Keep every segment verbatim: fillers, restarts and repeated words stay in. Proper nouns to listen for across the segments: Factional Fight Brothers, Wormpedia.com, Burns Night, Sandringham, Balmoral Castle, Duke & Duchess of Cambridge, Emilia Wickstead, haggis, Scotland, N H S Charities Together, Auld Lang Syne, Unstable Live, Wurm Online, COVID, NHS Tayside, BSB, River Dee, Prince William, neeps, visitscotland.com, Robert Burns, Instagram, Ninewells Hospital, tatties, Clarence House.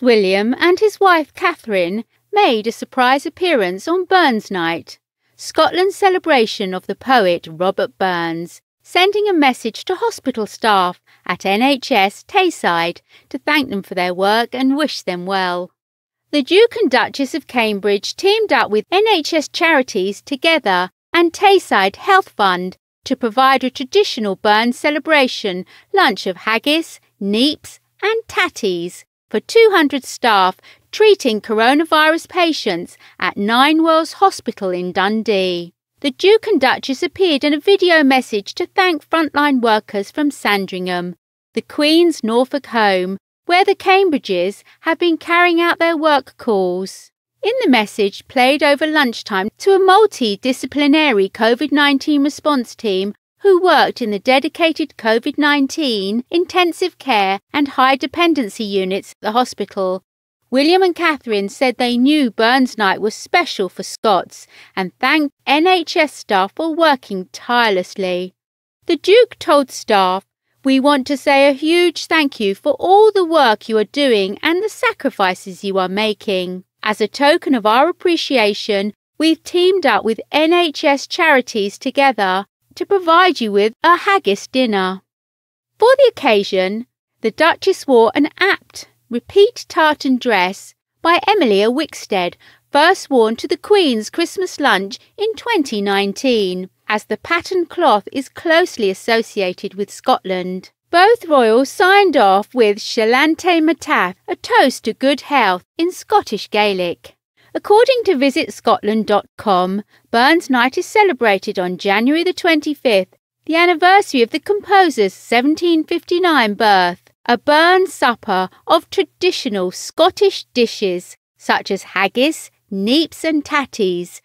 William and his wife Catherine made a surprise appearance on Burns Night, Scotland's celebration of the poet Robert Burns, sending a message to hospital staff at N H S Tayside to thank them for their work and wish them well. The Duke and Duchess of Cambridge teamed up with N H S Charities Together and Tayside Health Fund to provide a traditional Burns celebration lunch of haggis, neeps and tatties for two hundred staff treating coronavirus patients at Ninewells Hospital in Dundee. The Duke and Duchess appeared in a video message to thank frontline workers from Sandringham, the Queen's Norfolk home, where the Cambridges have been carrying out their work calls. In the message played over lunchtime to a multidisciplinary COVID nineteen response team who worked in the dedicated COVID nineteen intensive care and high dependency units at the hospital, William and Catherine said they knew Burns Night was special for Scots and thanked N H S staff for working tirelessly. The Duke told staff, "We want to say a huge thank you for all the work you are doing and the sacrifices you are making. As a token of our appreciation, we've teamed up with N H S Charities Together to provide you with a haggis dinner." For the occasion, the Duchess wore an apt repeat tartan dress by Emilia Wickstead, first worn to the Queen's Christmas lunch in twenty nineteen, as the pattern cloth is closely associated with Scotland. Both royals signed off with Shalante Mataf, a toast to good health in Scottish Gaelic. According to visit scotland dot com, Burns Night is celebrated on January the twenty-fifth, the anniversary of the composer's seventeen fifty-nine birth, a Burns supper of traditional Scottish dishes such as haggis, neeps and tatties,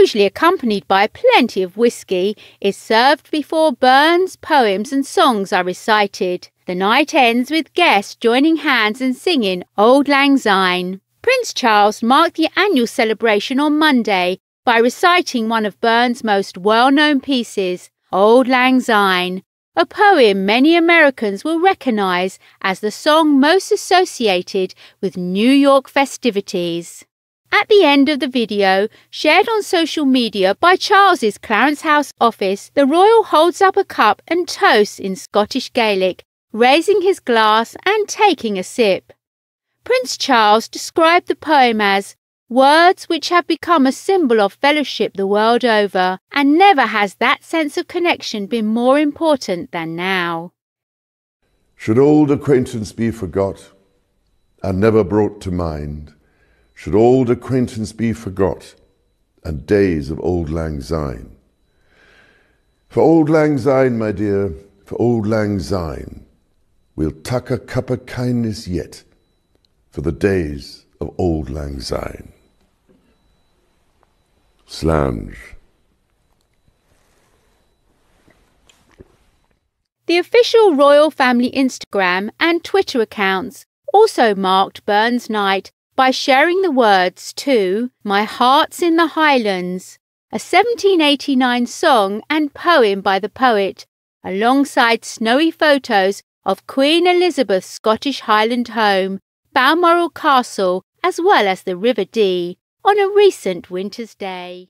usually accompanied by plenty of whisky, is served before Burns' poems and songs are recited. The night ends with guests joining hands and singing Auld Lang Syne. Prince Charles marked the annual celebration on Monday by reciting one of Burns' most well-known pieces, Auld Lang Syne, a poem many Americans will recognise as the song most associated with New York festivities. At the end of the video, shared on social media by Charles's Clarence House office, the royal holds up a cup and toasts in Scottish Gaelic, raising his glass and taking a sip. Prince Charles described the poem as words which have become a symbol of fellowship the world over, and never has that sense of connection been more important than now. Should old acquaintance be forgot and never brought to mind? Should old acquaintance be forgot and days of Auld Lang Syne? For Auld Lang Syne, my dear, for Auld Lang Syne, we'll tuck a cup of kindness yet, for the days of Auld Lang Syne. Slange. The official royal family Instagram and Twitter accounts also marked Burns Night by sharing the words to My Heart's in the Highlands, a seventeen eighty-nine song and poem by the poet, alongside snowy photos of Queen Elizabeth's Scottish Highland home, Balmoral Castle, as well as the River Dee, on a recent winter's day.